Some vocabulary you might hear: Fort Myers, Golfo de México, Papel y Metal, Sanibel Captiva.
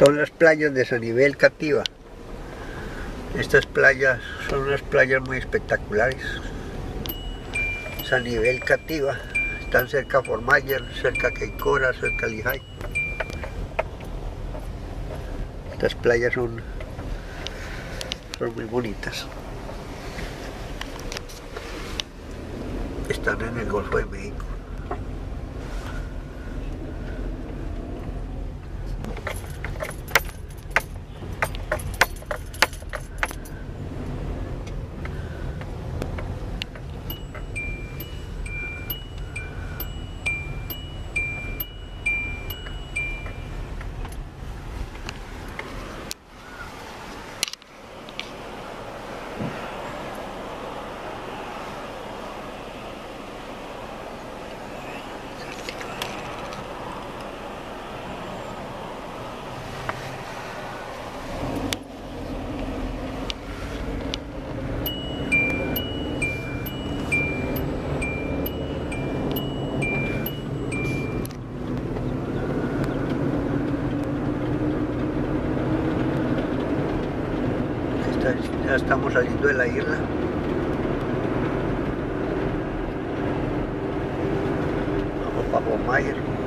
Son las playas de Sanibel Captiva. Estas playas son unas playas muy espectaculares. Sanibel Captiva, están cerca a Fort Myers, cerca a Keikora, cerca a Lijay. Estas playas son muy bonitas. Están en el Golfo de México. Ya estamos saliendo de la isla. Vamos para Fort Myers.